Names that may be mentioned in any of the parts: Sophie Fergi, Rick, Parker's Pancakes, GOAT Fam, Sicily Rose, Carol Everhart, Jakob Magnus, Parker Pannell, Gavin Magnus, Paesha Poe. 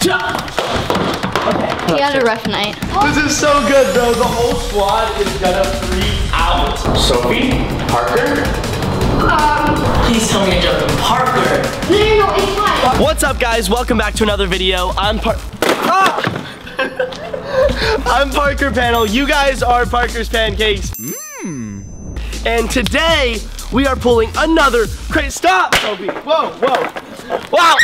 Okay. He had a rough night. This is so good, bro. The whole squad is gonna freak out. Sophie? Parker? Please tell me a joke. Parker. No, no, no, it's fine. What's up, guys? Welcome back to another video. I'm Parker Pannell. You guys are Parker's Pancakes. And today, we are pulling another crazy. Stop, Sophie. Whoa, whoa. Wow.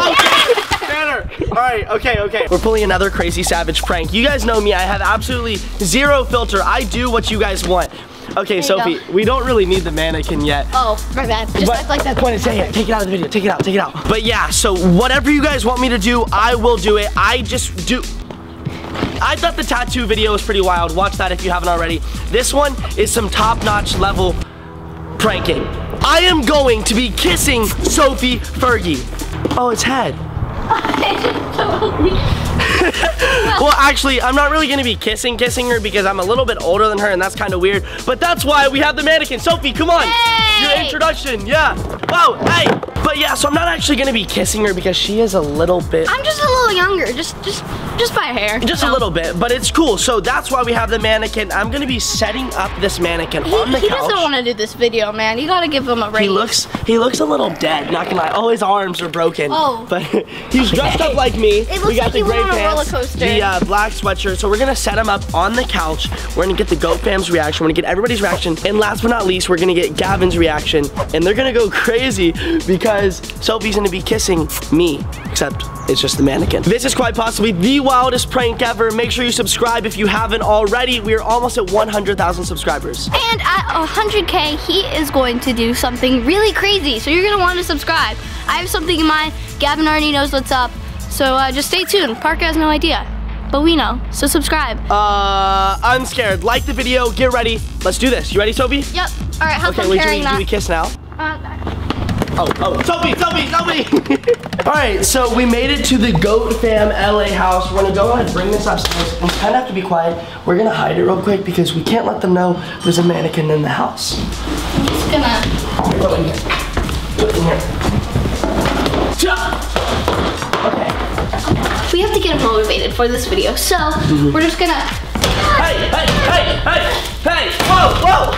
Okay. Banner. All right, okay, okay. We're pulling another crazy savage prank. You guys know me. I have absolutely zero filter. I do what you guys want. Okay, Sophie, we don't really need the mannequin yet. Oh, my bad. Just act like that's point. Say it. Take it out of the video. Take it out. Take it out. But yeah, so whatever you guys want me to do, I will do it. I just do. I thought the tattoo video was pretty wild. Watch that if you haven't already. This one is some top-notch level pranking. I am going to be kissing Sophie Fergi. Oh, it's head. Well, actually, I'm not really gonna be kissing her because I'm a little bit older than her and that's kind of weird. But that's why we have the mannequin. Sophie, come on. Hey. Your introduction, yeah. Wow, hey. But yeah, so I'm not actually gonna be kissing her because she is a little bit. I'm just a little younger, just by hair. Just a little bit, but it's cool. So that's why we have the mannequin. I'm gonna be setting up this mannequin on the couch. He doesn't want to do this video, man. You gotta give him a raise. He looks a little dead. Not gonna lie. Oh, his arms are broken. Oh. But he's dressed up like me. It looks we got like the gray pants, the black sweatshirt. So we're gonna set him up on the couch. We're gonna get the GOAT Fam's reaction. We're gonna get everybody's reaction. And last but not least, we're gonna get Gavin's reaction. And they're gonna go crazy because Sophie's gonna be kissing me. Except it's just the mannequin. This is quite possibly the wildest prank ever. Make sure you subscribe if you haven't already. We're almost at 100,000 subscribers. And at 100K, he is going to do something really crazy. So you're gonna wanna subscribe. I have something in mind. Gavin already knows what's up. So just stay tuned. Parker has no idea, but we know, so subscribe. I'm scared. Like the video, get ready. Let's do this. You ready, Sophie? Yep. All right, how come carrying that? Okay, wait, do we kiss now? Oh, Sophie! All right, so we made it to the GOAT Fam LA house. We're gonna go ahead and bring this upstairs. We kinda have to be quiet. We're gonna hide it real quick because we can't let them know there's a mannequin in the house. I'm just gonna... Put it in here. Put it in here. Okay. We have to get motivated for this video, so we're just gonna... Hey! Whoa, whoa!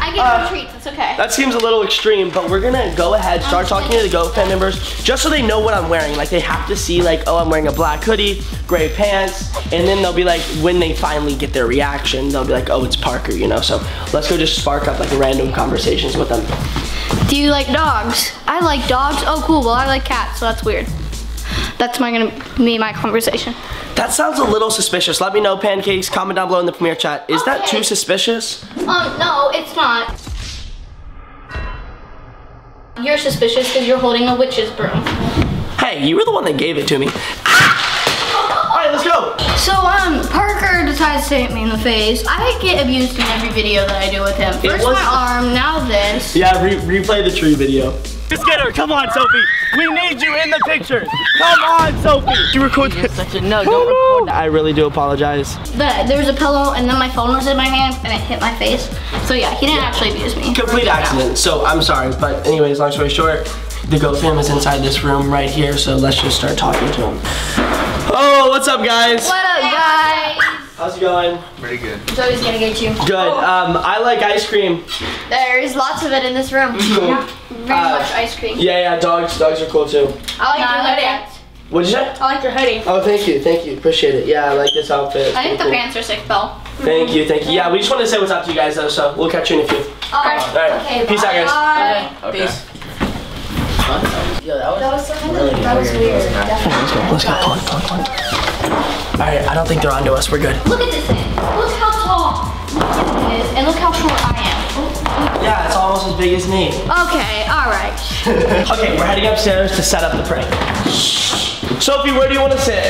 I get no treats, it's okay. That seems a little extreme, but we're gonna go ahead, start talking to the GOAT Fam members, just so they know what I'm wearing. Like, they have to see, like, oh, I'm wearing a black hoodie, gray pants, and then they'll be like, when they finally get their reaction, they'll be like, oh, it's Parker, you know? So let's go just spark up, like, random conversations with them. Do you like dogs? I like dogs. Oh, cool, well, I like cats, so that's weird. That's gonna be my conversation. That sounds a little suspicious. Let me know, Pancakes. Comment down below in the premiere chat. Is that too suspicious? No, it's not. You're suspicious because you're holding a witch's broom. Hey, you were the one that gave it to me. Ah! All right, let's go. So, Parker decides to hit me in the face. I get abused in every video that I do with him. First my arm, now this. Yeah, replay the tree video. Just get her, come on, Sophie. We need you in the picture. Come on, Sophie. You record this. No, don't record that. I really do apologize. But there was a pillow and then my phone was in my hand and it hit my face. So yeah, he didn't actually abuse me. Complete accident, so I'm sorry. But anyways, long story short, the GOAT Fam is inside this room right here. So let's just start talking to him. Oh, what's up, guys? What up, guys? How's it going? Pretty good. Zoe's gonna get you. Good, I like ice cream. There's lots of it in this room. Yeah. Very much ice cream. Yeah, dogs are cool too. I like your hoodie. What'd you say? I like your hoodie. Oh, thank you, appreciate it. Yeah, I like this outfit. I think the pants are sick though. Thank you. Yeah, we just wanted to say what's up to you guys though, so we'll catch you in a few. Alright, okay, peace out guys. Bye. Okay. Peace. Yeah, that was weird. Let's go. Alright, I don't think they're onto us, we're good. Look at this thing, look how tall it is, and look how short I am. Yeah, it's almost as big as me. Okay, all right. Okay, we're heading upstairs to set up the prank. Sophie, where do you want to sit?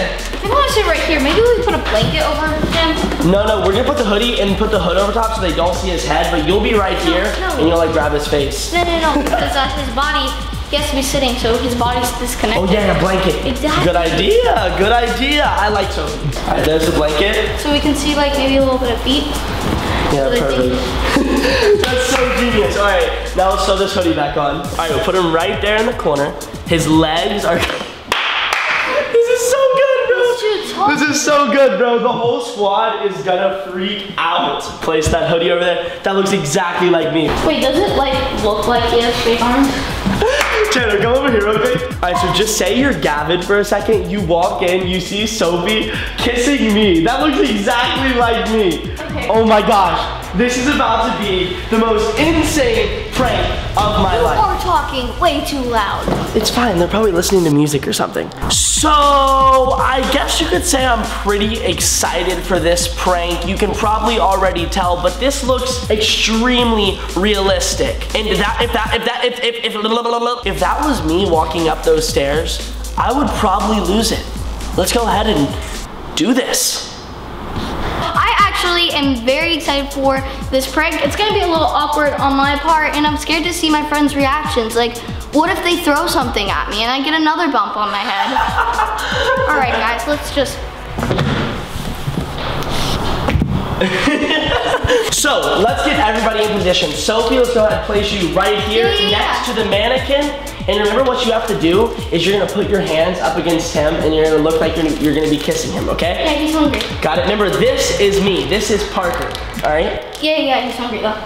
I want to sit right here. Maybe we put a blanket over him. No, we're gonna put the hoodie and put the hood over top so they don't see his head. But you'll be right here, and you'll like grab his face. No, because his body. He has to be sitting, so his body's disconnected. Oh yeah, a blanket. Exactly. Good idea. I like Sophie. All right, there's the blanket. So we can see like maybe a little bit of feet. Yeah, perfect. That's so genius. All right, now let's sew this hoodie back on. All right, we'll put him right there in the corner. His legs are... His This is so good, bro. The whole squad is gonna freak out. Place that hoodie over there. That looks exactly like me. Wait, does it like look like you have straight arms? Taylor, go over here real quick. All right, so just say you're Gavin for a second. You walk in, you see Sophie kissing me. That looks exactly like me. Okay. Oh my gosh. This is about to be the most insane prank of my life. You are talking way too loud. It's fine, they're probably listening to music or something. So, I guess you could say I'm pretty excited for this prank. You can probably already tell, but this looks extremely realistic. And if that was me walking up those stairs, I would probably lose it. Let's go ahead and do this. I'm very excited for this prank. It's gonna be a little awkward on my part, and I'm scared to see my friends' reactions. Like, what if they throw something at me and I get another bump on my head? All right, guys, let's just. So, let's get everybody in position. Sophie, let's go ahead and place you right here next to the mannequin. And remember, what you have to do is you're gonna put your hands up against him and you're gonna look like you're gonna be kissing him, okay? Yeah, he's hungry. Got it. Remember, this is me. This is Parker, all right? Yeah, yeah, he's hungry, though.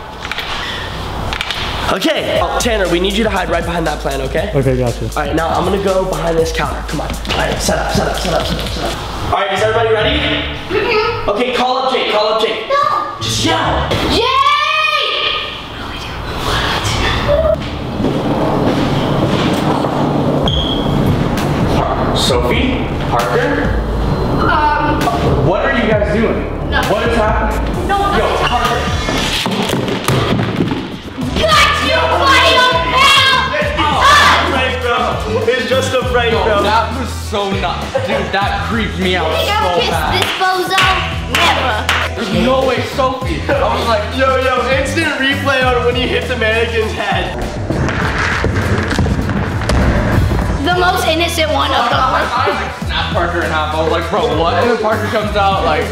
Okay, oh, Tanner, we need you to hide right behind that plant, okay? Okay, gotcha. All right, now I'm gonna go behind this counter. Come on. All right, set up, set up, set up, set up, set up. All right, is everybody ready? Mm-hmm. Okay, call up Jake, call up Jake. No. Just yell! Yay! What do we do? What? Sophie? Parker? What are you guys doing? Nothing. What is happening? No, yo, Parker! Got you, buddy! Help! It's just a prank, bro. Yo, that was so nuts. Dude, that creeped me out so bad. This bozo? Never. There's no way, Sophie. I was like, yo, yo, instant replay on when he hit the mannequin's head. The most innocent one of them. I like snapped Parker in half. I was like, bro, what? And then Parker comes out like.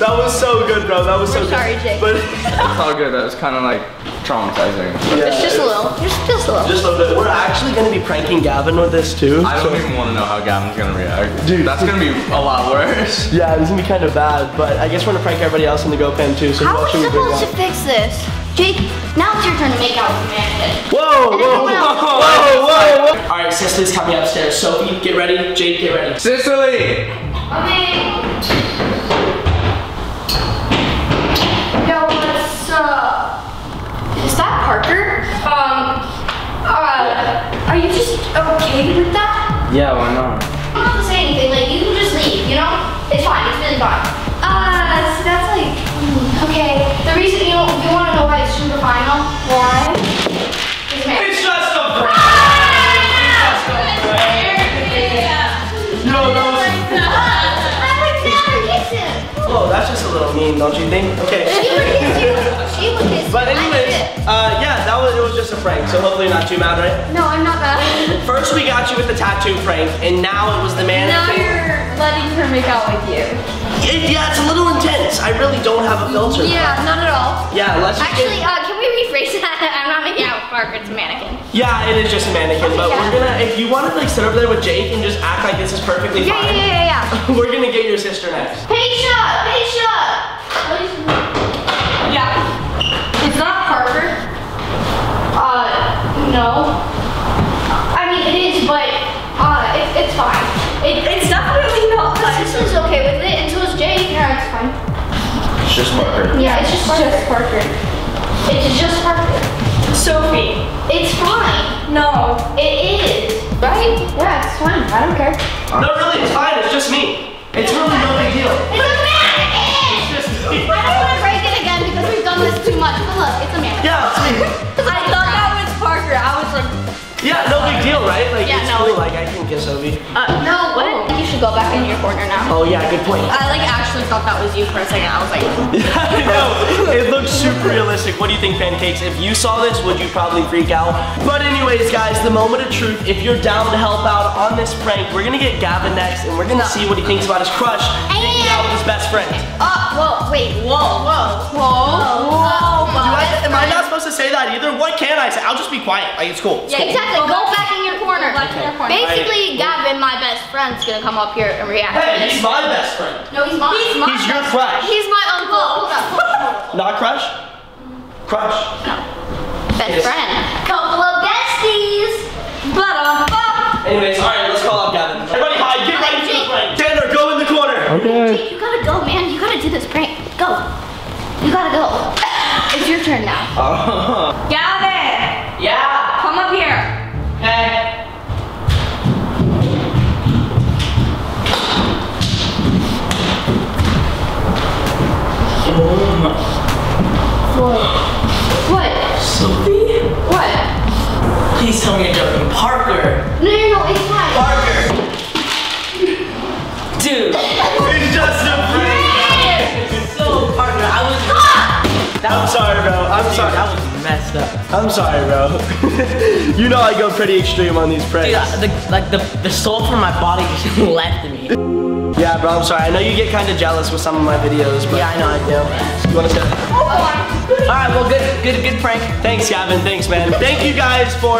That was so good, bro. That was so good. Sorry, Jake. But that's all good. That was kind of like traumatizing. Yeah, it's just a little. Just a little. Just a little bit. We're actually gonna be pranking Gavin with this too. I don't even want to know how Gavin's gonna react. Dude, that's gonna be a lot worse. Yeah, it's gonna be kind of bad. But I guess we're gonna prank everybody else in the GOAT Fam too. So how are we supposed to fix this, Jake? Now it's your turn to make out with the mannequin. Whoa, whoa, whoa, whoa, whoa, whoa! All right, Cicely's coming upstairs. Sophie, get ready. Jake, get ready. Cicely. Okay. Yo, what's up? Is that Parker? Are you just okay with that? Yeah, why not? I don't have to say anything, like, you can just leave, you know? It's fine, it's really fine. So that's like, okay. The reason you want to know why it's super final? Why? It's just a prank! It's just a prank! Yo, that was... I would never kiss him! Oh, that's just a little mean, don't you think? Okay. She would kiss you. She would kiss you. But anyways, yeah, that was, it was just a prank, so hopefully you're not too mad, right? No, I'm not mad. First we got you with the tattoo prank, and now it was the man. Now you're letting her make out with you. Yeah, it's a little intense. I really don't have a filter. Yeah, not at all. Yeah, let's just actually, can we rephrase that? I'm not making out with Parker, it's a mannequin. Yeah, it is just a mannequin, but yeah. We're gonna, if you want to like sit over there with Jake and just act like this is perfectly fine. Yeah. We're gonna get your sister next. Paisha! Paisha! Yeah. It's not Parker. No. I mean, it is, but it's fine. It's definitely not. Cicely's okay with it, and so is Jake. No, it's fine. It's just Parker. Yeah, it's just Parker. Just Parker. It's just Parker. Sophie. It's fine. No, it is. Right? Yeah, it's fine. I don't care. No, really, it's fine. It's just me. It's really no big deal. It's a mannequin! It's just me. I don't want to break it again because we've done this too much. But look, it's a mannequin. Yeah, it's me. I thought that was Parker. I was like... Yeah, no big deal, right? Like, yeah, it's no. Cool. Like, I can kiss Sophie. No, what? Oh. You should go back in your corner now. Oh, yeah, good point. I, like, actually thought that was you for a second. I was like... No, it looks super realistic. What do you think, Pancakes? If you saw this, would you probably freak out? But anyways, guys, the moment of truth. If you're down to help out on this prank, we're gonna get Gavin next, and we're gonna see what he thinks about his crush making out with his best friend. Oh, whoa, wait. Whoa, whoa, whoa, whoa. am I not supposed to say that either? What can I say? I'll just be quiet. Like, it's cool. It's yeah, cool. Exactly. Go back in your corner. Basically, Gavin, my best friend's gonna come up here and react. Hey, he's my best friend. No, he's my. He's your crush. He's my uncle. Hold up. Not crush. Crush. No. Best friend. Couple of besties. Anyways, all right, let's call up Gavin. Everybody hide. Get ready for the prank. Tanner, go in the corner. Okay. Jake, you gotta go, man. You gotta do this prank. Go. You gotta go. It's your turn now. Gavin! Yeah? Come up here. Okay. What? Sophie? What? Please tell me you're joking. Parker. No, no, no, it's fine. Parker. Dude. It's just a prank. It's so Parker. I'm sorry, bro. I'm sorry. That was messed up. I'm sorry, bro. You know I go pretty extreme on these pranks. Dude, the soul from my body just left me. Yeah, bro. I'm sorry. I know you get kind of jealous with some of my videos, but yeah, I know I do. You want to say? All right. Well, good prank. Thanks, Gavin. Thanks, man. Thank you guys for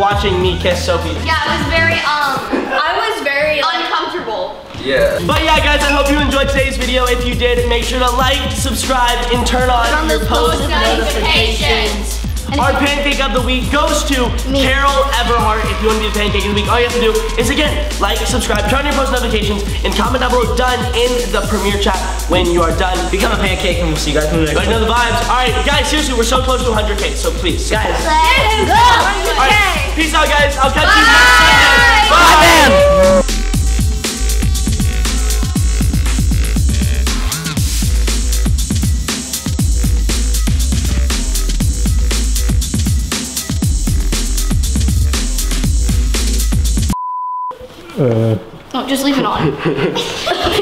watching me kiss Sophie. Yeah, it was very I was very uncomfortable. Yeah. But yeah, guys, I hope you enjoyed today's video. If you did, make sure to like, subscribe, and turn on your post notifications. Our pancake of the week goes to Carol Everhart. If you want to be the pancake of the week, all you have to do is, again, like, subscribe, turn on your post notifications, and comment down below done in the premiere chat. When you are done, become a pancake, and we'll see you guys in the next one. You know the vibes. All right, guys, seriously, we're so close to 100K, so please, guys. Let's go. All right, peace out, guys. I'll catch you next time. Bye, man. No, just leave it on.